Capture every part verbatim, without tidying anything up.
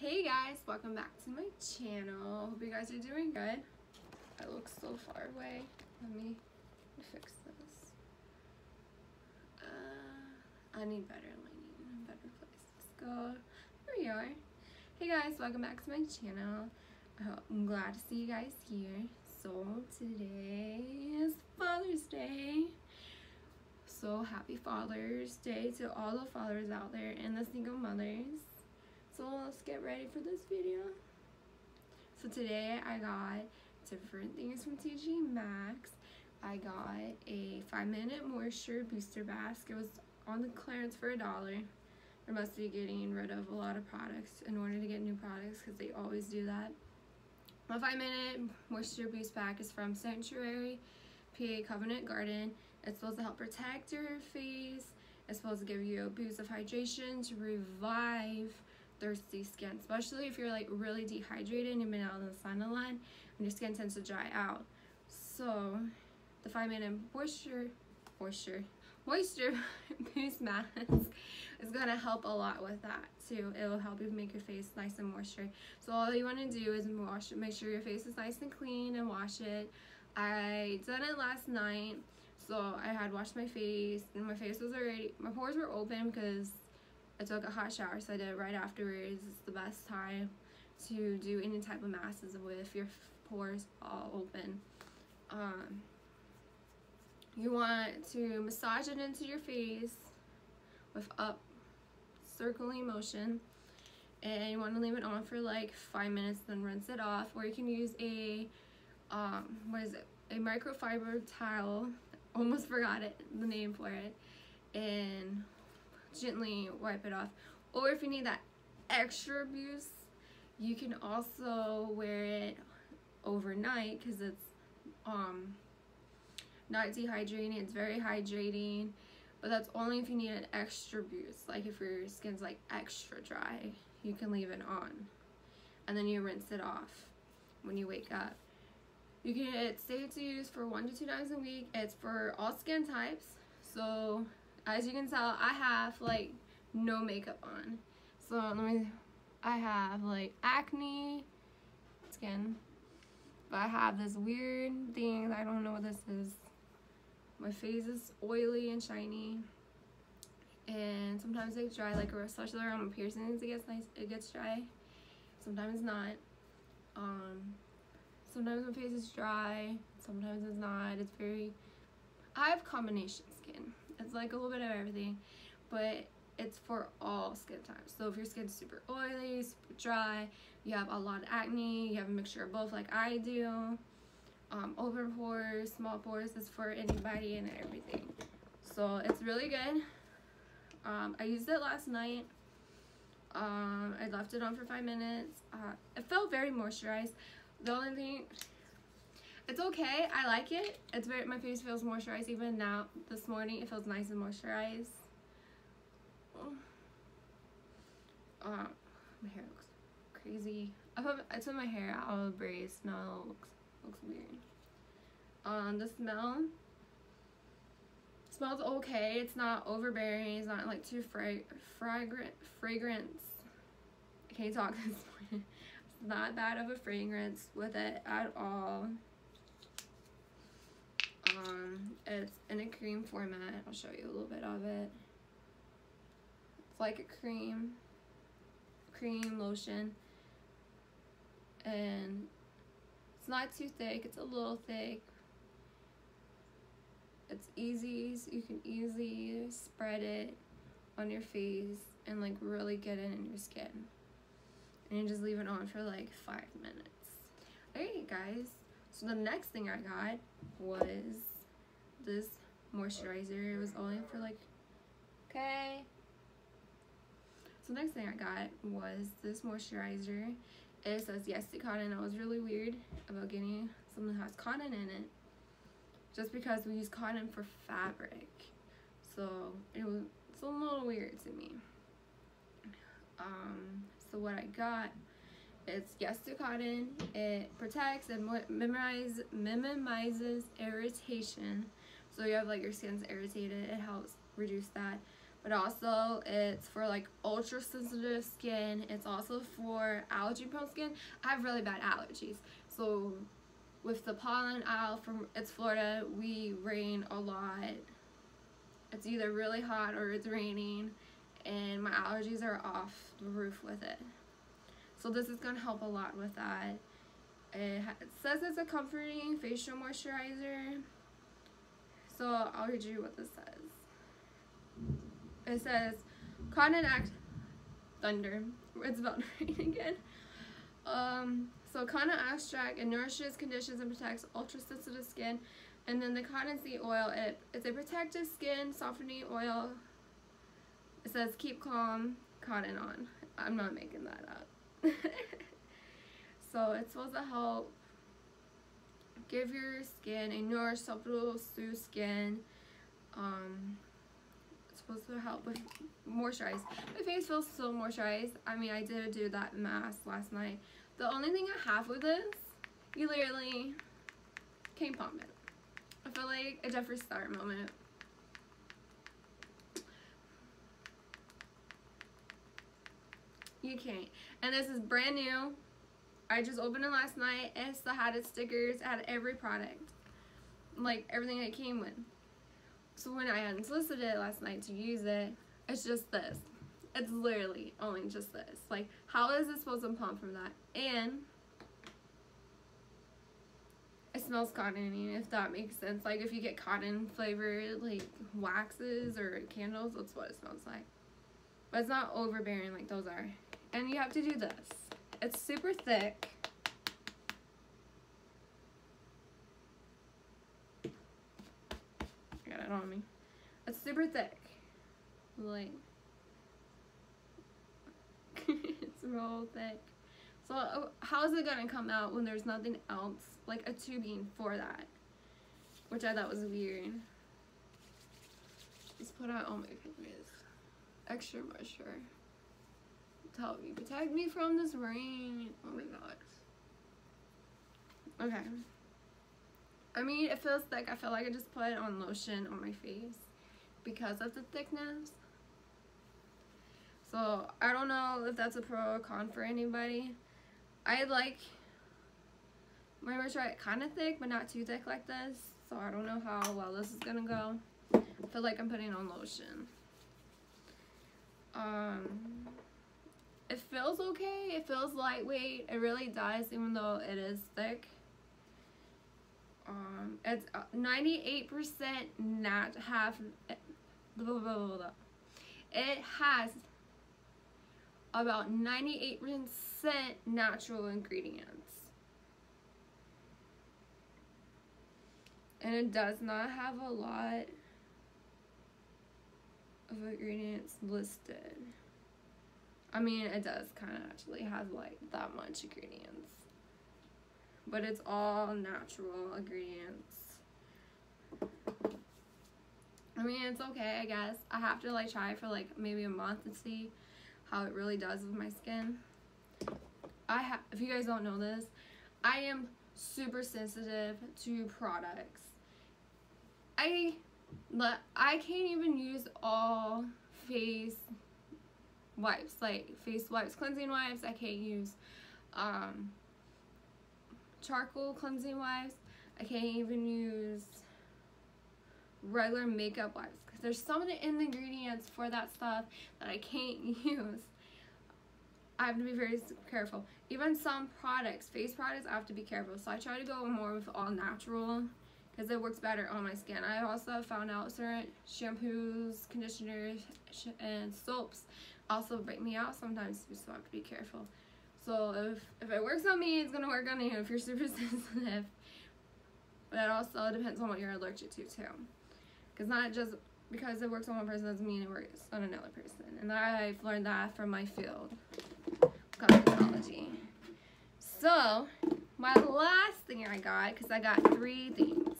Hey guys, welcome back to my channel. Hope you guys are doing good. I look so far away. Let me fix this. Uh, I need better lighting and better place. Let's go. Here we are. Hey guys, welcome back to my channel. Uh, I'm glad to see you guys here. So today is Father's Day. So happy Father's Day to all the fathers out there and the single mothers. So let's get ready for this video. So today I got different things from T J Maxx. I got a five minute moisture booster mask. It was on the clearance for a dollar. I must be getting rid of a lot of products in order to get new products because they always do that. My five minute moisture boost pack is from Sanctuary, P A Covenant Garden. It's supposed to help protect your face. It's supposed to give you a boost of hydration to revive thirsty skin, especially if you're like really dehydrated and you've been out in the sun a lot and your skin tends to dry out. So the five minute moisture moisture moisture boost mask is gonna help a lot with that too. It will help you make your face nice and moisture. So all you want to do is wash it, make sure your face is nice and clean and wash it. I done it last night, so I had washed my face and my face was already, my pores were open because I took a hot shower, so I did it right afterwards. It's the best time to do any type of masks with your pores all open. Um, you want to massage it into your face with up circling motion, and you want to leave it on for like five minutes, then rinse it off. Or you can use a um, what is it? A microfiber towel. Almost forgot it, the name for it, and gently wipe it off. Or if you need that extra boost, you can also wear it overnight because it's um not dehydrating. It's very hydrating, but that's only if you need an extra boost, like if your skin's like extra dry, you can leave it on and then you rinse it off when you wake up. You can, it's safe to use for one to two times a week. It's for all skin types. So as you can tell, I have like no makeup on. So let me, I have like acne skin, but I have this weird thing, I don't know what this is. My face is oily and shiny, and sometimes it's dry, like especially around my piercings, it gets nice, it gets dry. Sometimes not. Um, sometimes my face is dry, sometimes it's not. It's very, I have combination skin. It's like a little bit of everything, but it's for all skin types. So if your skin's super oily, super dry, you have a lot of acne, you have a mixture of both like I do, um, open pores, small pores, it's for anybody and everything. So it's really good. Um, I used it last night. Um, I left it on for five minutes. Uh, it felt very moisturized. The only thing, it's okay, I like it. It's very, my face feels moisturized even now. This morning it feels nice and moisturized. Oh. Um, my hair looks crazy. I put, I took my hair out of a braid. Smell looks looks weird. Um, the smell smells okay. It's not overbearing. It's not like too fra fragrant fragrance. I can't talk this morning. It's not bad of a fragrance with it at all. Um, it's in a cream format. I'll show you a little bit of it. It's like a cream cream lotion, and it's not too thick, it's a little thick. It's easy, so you can easily spread it on your face and like really get it in your skin, and you just leave it on for like five minutes. Alright guys, so the next thing I got was this moisturizer. It was only for like, okay. So the next thing I got was this moisturizer. It says Yes to Cotton. I was really weird about getting something that has cotton in it, just because we use cotton for fabric. So it was, it's a little weird to me. Um, so what I got, it's Yes to Cotton. It protects and minimize, minimizes irritation. So you have like your skin's irritated, it helps reduce that. but also it's for like ultra sensitive skin. It's also for allergy prone skin. I have really bad allergies, so with the pollen aisle from it's Florida, we rain a lot. It's either really hot or it's raining, and my allergies are off the roof with it. So this is going to help a lot with that. It says it's a comforting facial moisturizer. So I'll read you what this says. It says, Cotton Act Thunder. It's about to rain again. Um, so cotton extract, it nourishes, conditions, and protects ultra-sensitive skin. And then the cottonseed oil, it, it's a protective skin softening oil. It says, keep calm, cotton on. I'm not making that up. So it's supposed to help give your skin a nourished, supple, smooth skin. Um, it's supposed to help with moisturize. My face feels so moisturized. I mean, I did do that mask last night. The only thing I have with this, you literally can't pop it. I feel like a Jeffree Star moment. You can't. And this is brand new. I just opened it last night. It still had its stickers. It had every product, like everything it came with. So when I unsolicited it last night to use it, it's just this. It's literally only just this. Like, how is it supposed to pump from that? And it smells cottony, if that makes sense. Like, if you get cotton flavored like waxes or candles, that's what it smells like. But it's not overbearing like those are. And you have to do this. It's super thick. I got it on me. It's super thick. Like, it's real thick. So how is it gonna come out when there's nothing else, like a tubing for that? Which I thought was weird. Just put out all my fingers. Extra moisture. Help me protect me from this rain. Oh my gosh. Okay. I mean, it feels thick. I feel like I just put on lotion on my face because of the thickness. So I don't know if that's a pro or con for anybody. I like my moisturizer kind of thick, but not too thick like this. So I don't know how well this is gonna go. I feel like I'm putting on lotion. Um. It feels okay. It feels lightweight. It really does, even though it is thick. Um, it's ninety-eight percent nat half. Blah, blah, blah, blah. It has about ninety-eight percent natural ingredients, and it does not have a lot of ingredients listed. I mean, it does kind of actually have like that much ingredients, but it's all natural ingredients. I mean, it's okay, I guess. I have to like try it for like maybe a month and see how it really does with my skin. I have, if you guys don't know this, I am super sensitive to products. I I can't even use all face wipes, like face wipes, cleansing wipes. I can't use um, charcoal cleansing wipes. I can't even use regular makeup wipes because there's some of the ingredients for that stuff that I can't use. I have to be very careful. Even some products, face products, I have to be careful. So I try to go more with all natural because it works better on my skin. I also found out certain shampoos, conditioners, sh and soaps also break me out sometimes, so I have to be careful. So if, if it works on me, it's gonna work on you if you're super sensitive. But it also depends on what you're allergic to too, because not just because it works on one person doesn't mean it works on another person. And I've learned that from my field, cosmetology. So my last thing I got, because I got three things,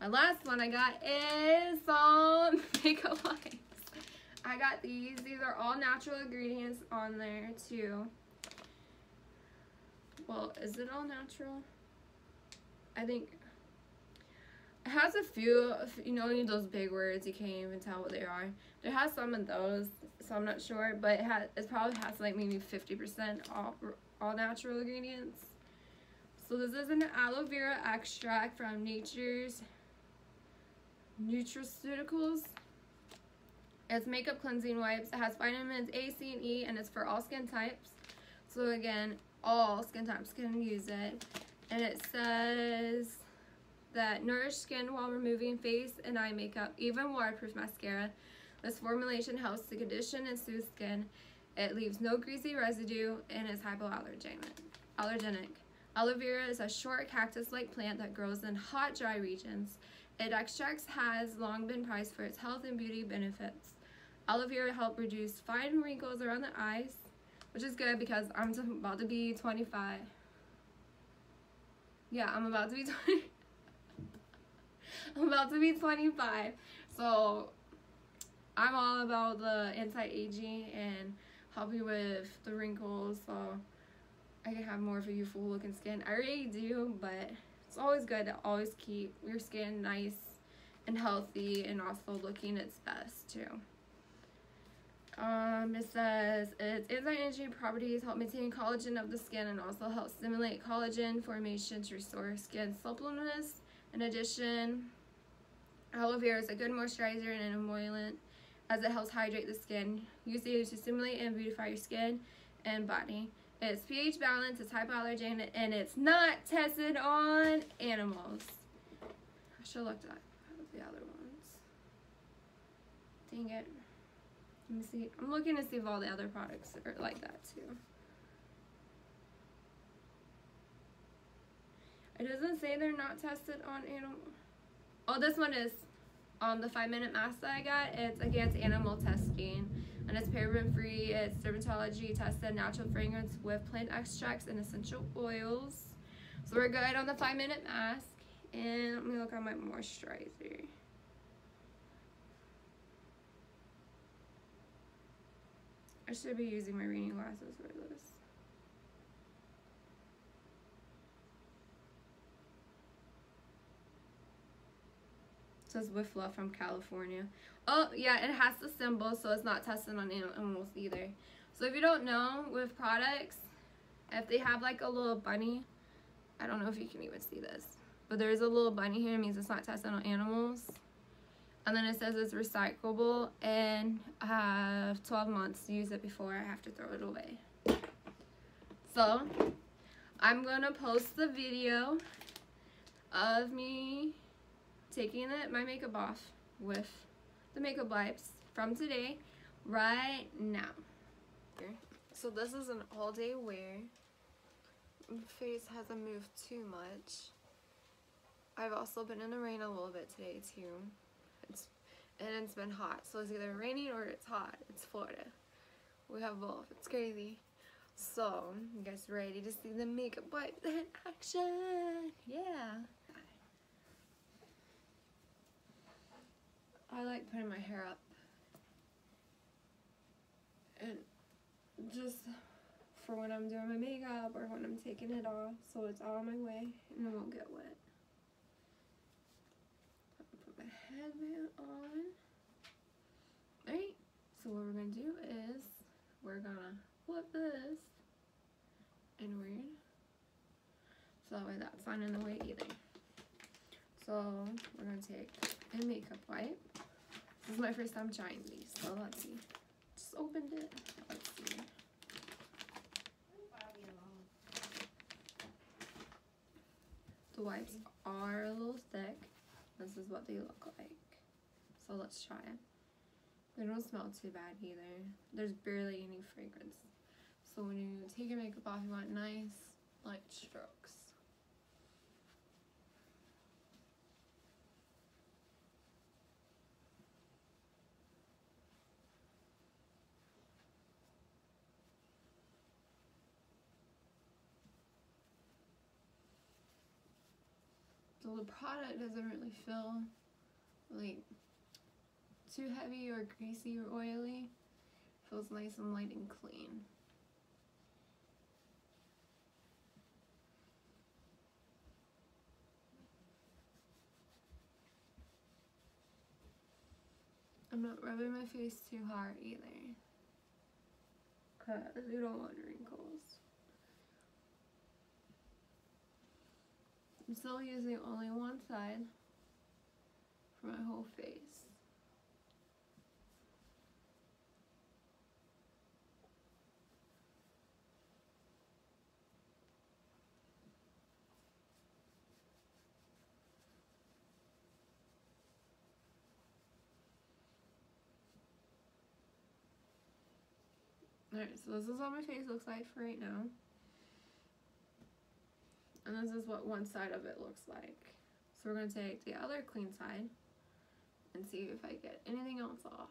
my last one I got is some makeup wipes. I got these. These are all natural ingredients on there too. Well, is it all natural? I think It has a few, you know, those big words you can't even tell what they are. It has some of those, so I'm not sure, but it has, it probably has like maybe fifty percent all, all natural ingredients. So this is an aloe vera extract from Nature's Nutraceuticals. It's makeup cleansing wipes. It has vitamins A, C, and E, and it's for all skin types. So again, all skin types can use it. And it says that nourish skin while removing face and eye makeup, even waterproof mascara. This formulation helps to condition and soothe skin. It leaves no greasy residue and is hypoallergenic. Aloe vera is a short cactus-like plant that grows in hot, dry regions. Its extracts has long been prized for its health and beauty benefits. Aloe vera help reduce fine wrinkles around the eyes, which is good because I'm about to be twenty-five. Yeah, I'm about to be twenty. I'm about to be twenty-five, so I'm all about the anti-aging and help you with the wrinkles so I can have more of a youthful looking skin. I already do, but it's always good to always keep your skin nice and healthy and also looking its best too. Um, it says its anti-aging properties help maintain collagen of the skin and also help stimulate collagen formation to restore skin suppleness. In addition, aloe vera is a good moisturizer and an emollient as it helps hydrate the skin. Use it to stimulate and beautify your skin and body. Its pH balance is hypoallergenic and it's not tested on animals. I should have looked at the other ones. Dang it. Let me see. I'm looking to see if all the other products are like that too. It doesn't say they're not tested on animals. Oh, this one is um, the five-minute mask that I got. It's against animal testing, and it's paraben-free. It's dermatology-tested, natural fragrance with plant extracts and essential oils. So we're good on the five-minute mask. And let me look on my moisturizer. I should be using my reading glasses for this. Says with love from California. Oh yeah, it has the symbol, so it's not tested on animals either. So if you don't know, with products, if they have like a little bunny, I don't know if you can even see this, but there is a little bunny here. It means it's not tested on animals. And then it says it's recyclable and I have twelve months to use it before I have to throw it away. So I'm gonna post the video of me taking it, my makeup off with the makeup wipes from today right now. So this is an all day wear. My face hasn't moved too much. I've also been in the rain a little bit today too. It's, and it's been hot. So it's either raining or it's hot. It's Florida. We have both. It's crazy. So you guys ready to see the makeup wipes in action? Yeah. I like putting my hair up and just for when I'm doing my makeup or when I'm taking it off, so it's out of my way and it won't get wet. Put my headband on. Alright, so what we're gonna do is we're gonna flip this inward so that way that's not in the way either. So we're gonna take a makeup wipe. This is my first time trying these, so let's see. Just opened it. Let's see. The wipes are a little thick. This is what they look like. So let's try it. They don't smell too bad either. There's barely any fragrance. So when you take your makeup off, you want nice light strokes. So the product doesn't really feel like too heavy or greasy or oily. It feels nice and light and clean. I'm not rubbing my face too hard either, because we don't want wrinkles. I'm still using only one side for my whole face. Alright, so this is what my face looks like for right now. And this is what one side of it looks like. So we're going to take the other clean side and see if I get anything else off.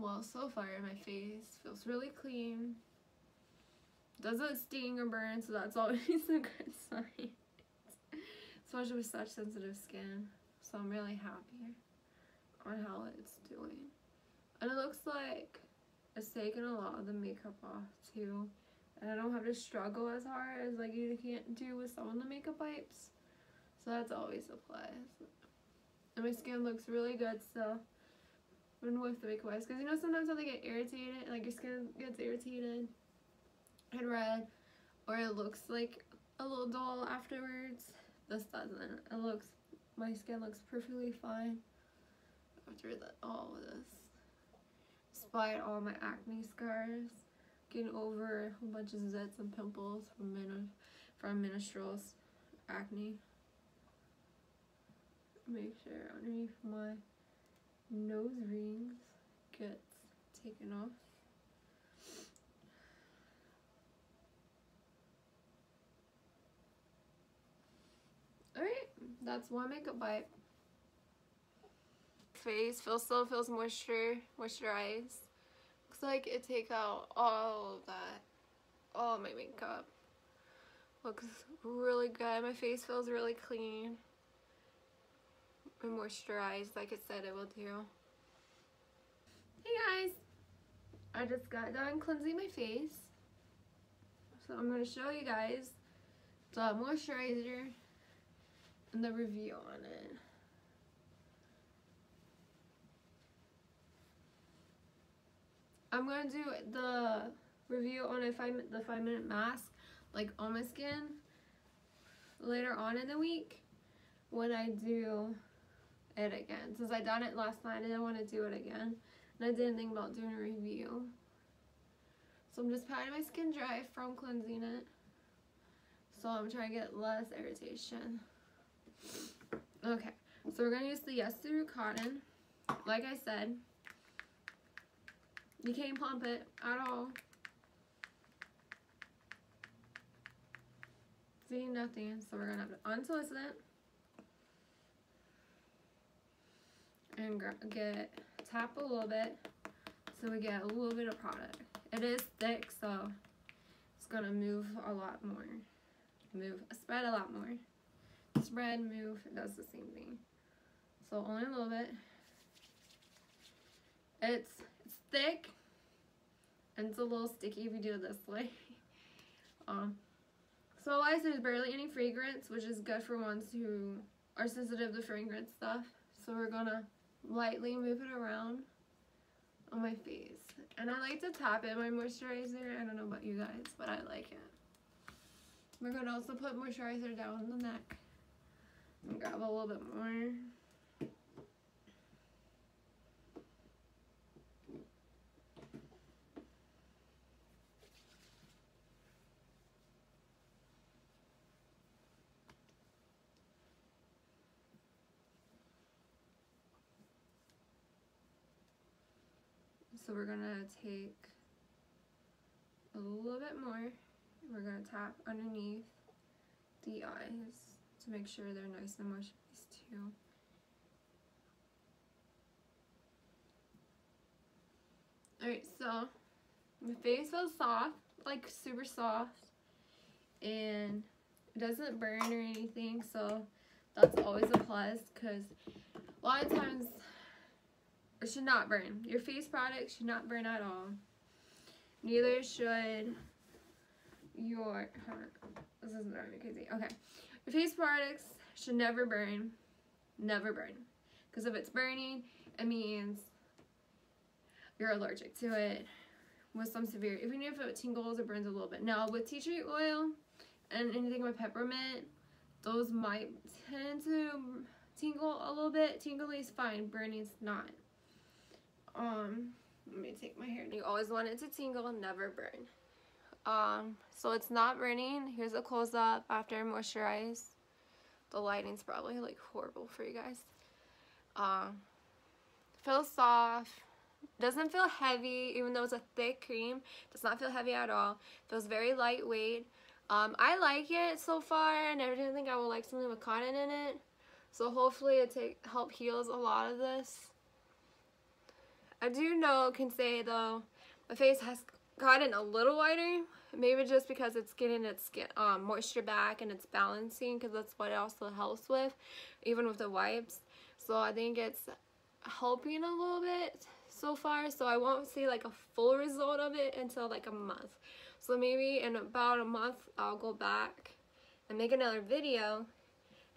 Well, so far my face feels really clean, doesn't sting or burn, so that's always a good sign, especially with such sensitive skin. So I'm really happy on how it's doing. And it looks like it's taken a lot of the makeup off too, and I don't have to struggle as hard as like you can't do with some of the makeup wipes, so that's always a plus. And my skin looks really good still. Even with the makeup wipes, because you know sometimes when they get irritated, like your skin gets irritated and red, or it looks like a little dull afterwards. This doesn't. It looks, my skin looks perfectly fine after that, all of this, despite all my acne scars, getting over a bunch of zits and pimples from min from menstruals, acne. Make sure underneath my nose rings gets taken off. Alright, that's one makeup wipe. Face feels still feels moisture moisturized. Looks like it take out all of that. All my makeup. Looks really good. My face feels really clean. Moisturized, like it said it will do. Hey guys, I just got done cleansing my face, so I'm going to show you guys the moisturizer and the review on it. I'm going to do the review on a five, the five minute mask, like on my skin, later on in the week when I do it again. Since I done it last night, I didn't want to do it again, and I didn't think about doing a review. So I'm just patting my skin dry from cleansing it, so I'm trying to get less irritation. Okay, so we're going to use the Yes to Cotton. Like I said, you can't pump it at all. See, nothing. So we're going to have to untwist it and get, tap a little bit so we get a little bit of product. It is thick, so it's gonna move a lot more. Move, spread a lot more. Spread, move, it does the same thing. So only a little bit. It's, it's thick, and it's a little sticky if you do it this way. um, so like I said, there's barely any fragrance, which is good for ones who are sensitive to fragrance stuff. So we're gonna lightly move it around on my face, and I like to tap in my moisturizer. I don't know about you guys, but I like it. We're gonna also put moisturizer down the neck and grab a little bit more. So we're gonna take a little bit more, and we're gonna tap underneath the eyes to make sure they're nice and moisturized too. Alright, so my face feels soft, like super soft, and It doesn't burn or anything, so that's always a plus, because a lot of times it should not burn. Your face product should not burn at all. Neither should your, this is really crazy, okay. Your face products should never burn, never burn. Because if it's burning, it means you're allergic to it with some severe, even if it tingles or burns a little bit. Now with tea tree oil and anything with peppermint, those might tend to tingle a little bit. Tingly is fine, burning's not. Um, let me take my hair. You always want it to tingle, never burn. Um, so it's not burning. Here's a close up after I moisturize. The lighting's probably like horrible for you guys. Um, feels soft. Doesn't feel heavy, even though it's a thick cream. Does not feel heavy at all. Feels very lightweight. Um, I like it so far. I never didn't think I would like something with cotton in it. So hopefully it take help heals a lot of this. I do know, can say though, my face has gotten a little whiter. Maybe just because it's getting its skin um, moisture back and it's balancing, because that's what it also helps with, even with the wipes. So I think it's helping a little bit so far. So I won't see like a full result of it until like a month. So maybe in about a month I'll go back and make another video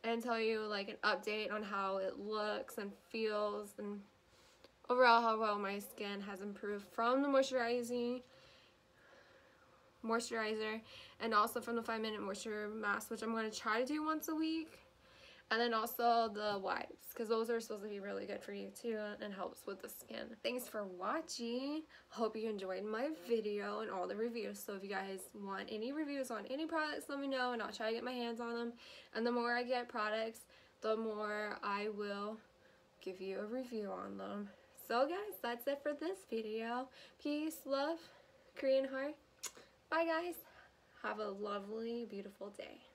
and tell you like an update on how it looks and feels, and overall how well my skin has improved from the moisturizing moisturizer and also from the five minute moisture mask, which I'm going to try to do once a week, and then also the wipes, because those are supposed to be really good for you too and helps with the skin. Thanks for watching. Hope you enjoyed my video and all the reviews. So if you guys want any reviews on any products, let me know and I'll try to get my hands on them. And the more I get products, the more I will give you a review on them. So guys, that's it for this video. Peace, love, Korean heart. Bye guys. Have a lovely, beautiful day.